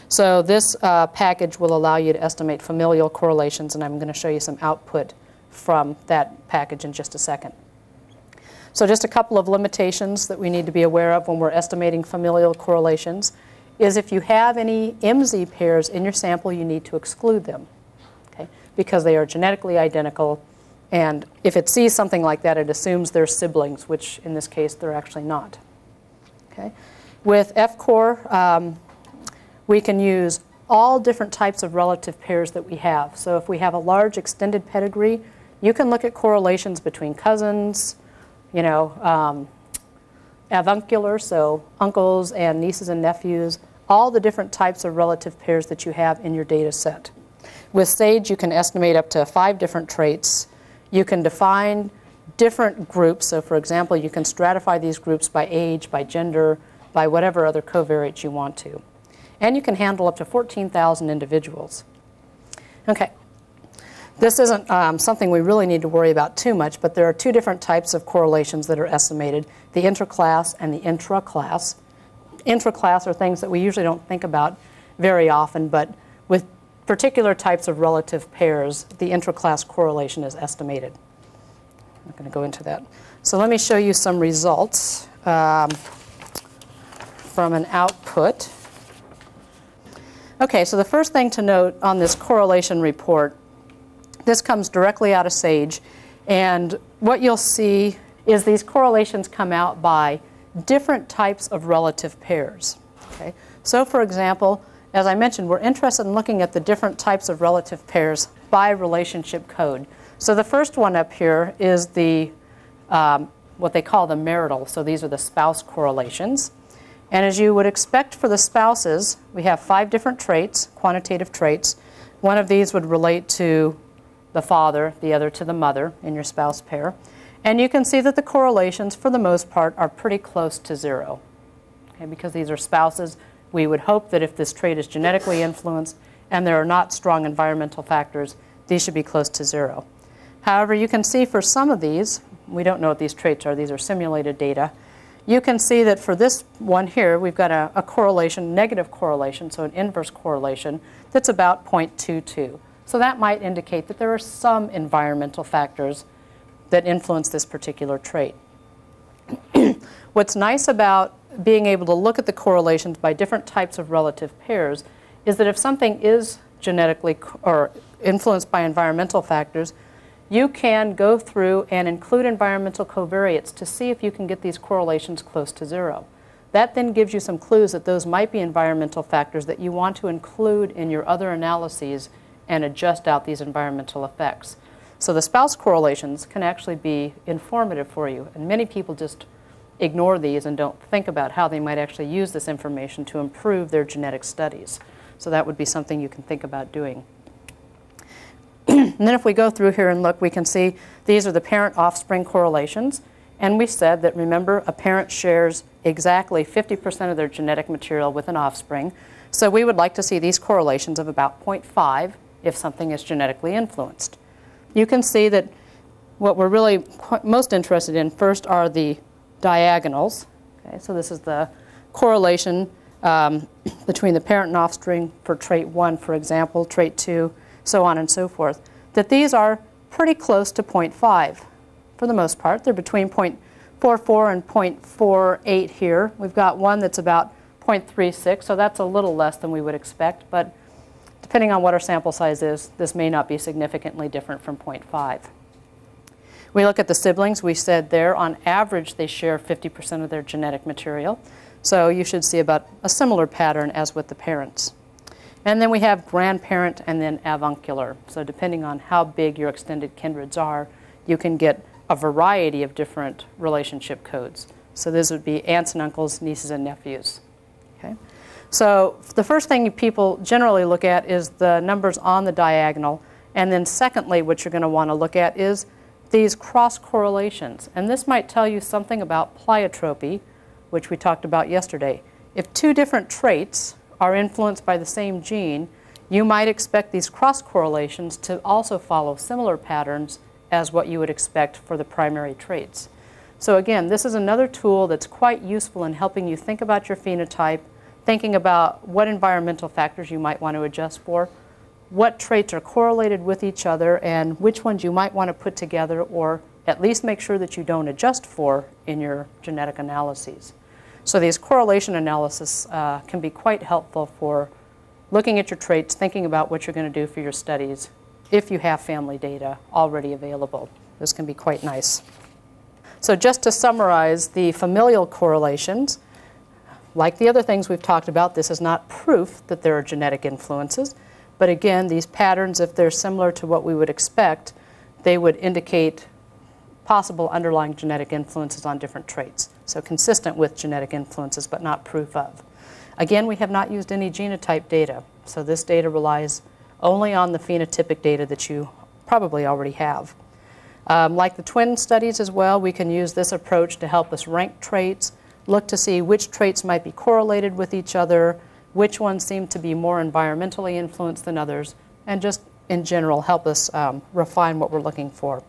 So this uh, package will allow you to estimate familial correlations, and I'm going to show you some output from that package in just a second. So just a couple of limitations that we need to be aware of when we're estimating familial correlations is if you have any M Z pairs in your sample, you need to exclude them, okay, because they are genetically identical. And if it sees something like that, it assumes they're siblings, which in this case, they're actually not. Okay. With F COR, um, we can use all different types of relative pairs that we have. So if we have a large extended pedigree, you can look at correlations between cousins, you know, um, avuncular, so uncles and nieces and nephews, all the different types of relative pairs that you have in your data set. With SAGE, you can estimate up to five different traits. You can define different groups. So for example, you can stratify these groups by age, by gender, by whatever other covariates you want to. And you can handle up to fourteen thousand individuals. Okay. This isn't um, something we really need to worry about too much, but there are two different types of correlations that are estimated, the interclass and the intraclass. Intraclass are things that we usually don't think about very often, but with particular types of relative pairs, the intraclass correlation is estimated. I'm not going to go into that. So let me show you some results um, from an output. Okay, so the first thing to note on this correlation report, this comes directly out of SAGE, and what you'll see is these correlations come out by different types of relative pairs. Okay? So for example, as I mentioned, we're interested in looking at the different types of relative pairs by relationship code. So the first one up here is the, um, what they call the marital, so these are the spouse correlations. And as you would expect for the spouses, we have five different traits, quantitative traits. One of these would relate to the father, the other to the mother in your spouse pair. And you can see that the correlations, for the most part, are pretty close to zero. Okay, because these are spouses, we would hope that if this trait is genetically influenced and there are not strong environmental factors, these should be close to zero. However, you can see for some of these, we don't know what these traits are, these are simulated data, you can see that for this one here, we've got a, a correlation, negative correlation, so an inverse correlation, that's about zero point two two. So that might indicate that there are some environmental factors that influence this particular trait. What's nice about being able to look at the correlations by different types of relative pairs is that if something is genetically or influenced by environmental factors, you can go through and include environmental covariates to see if you can get these correlations close to zero. That then gives you some clues that those might be environmental factors that you want to include in your other analyses and adjust out these environmental effects. So the spouse correlations can actually be informative for you, and many people just ignore these and don't think about how they might actually use this information to improve their genetic studies. So that would be something you can think about doing. And then if we go through here and look, we can see these are the parent-offspring correlations. And we said that, remember, a parent shares exactly fifty percent of their genetic material with an offspring. So we would like to see these correlations of about zero point five if something is genetically influenced. You can see that what we're really most interested in first are the diagonals. Okay, so this is the correlation um, between the parent and offspring for trait one, for example, trait two, so on and so forth, that these are pretty close to zero point five for the most part. They're between zero point four four and zero point four eight here. We've got one that's about zero point three six, so that's a little less than we would expect, but depending on what our sample size is, this may not be significantly different from zero point five. We look at the siblings. We said there, on average, they share fifty percent of their genetic material. So you should see about a similar pattern as with the parents. And then we have grandparent and then avuncular. So depending on how big your extended kindreds are, you can get a variety of different relationship codes. So these would be aunts and uncles, nieces and nephews. Okay. So the first thing people generally look at is the numbers on the diagonal. And then secondly, what you're going to want to look at is these cross correlations. And this might tell you something about pleiotropy, which we talked about yesterday. If two different traits are influenced by the same gene, you might expect these cross correlations to also follow similar patterns as what you would expect for the primary traits. So again, this is another tool that's quite useful in helping you think about your phenotype, thinking about what environmental factors you might want to adjust for, what traits are correlated with each other, and which ones you might want to put together or at least make sure that you don't adjust for in your genetic analyses. So these correlation analysis uh, can be quite helpful for looking at your traits, thinking about what you're going to do for your studies if you have family data already available. This can be quite nice. So just to summarize the familial correlations, like the other things we've talked about, this is not proof that there are genetic influences. But again, these patterns, if they're similar to what we would expect, they would indicate possible underlying genetic influences on different traits. So consistent with genetic influences, but not proof of. Again, we have not used any genotype data. So this data relies only on the phenotypic data that you probably already have. Um, like the twin studies as well, we can use this approach to help us rank traits, look to see which traits might be correlated with each other, which ones seem to be more environmentally influenced than others, and just in general help us um, refine what we're looking for.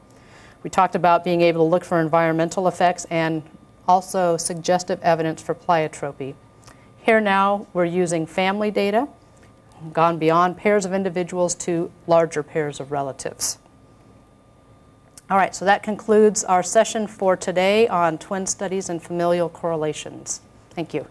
We talked about being able to look for environmental effects and also suggestive evidence for pleiotropy. Here now we're using family data, gone beyond pairs of individuals to larger pairs of relatives. All right, so that concludes our session for today on twin studies and familial correlations. Thank you.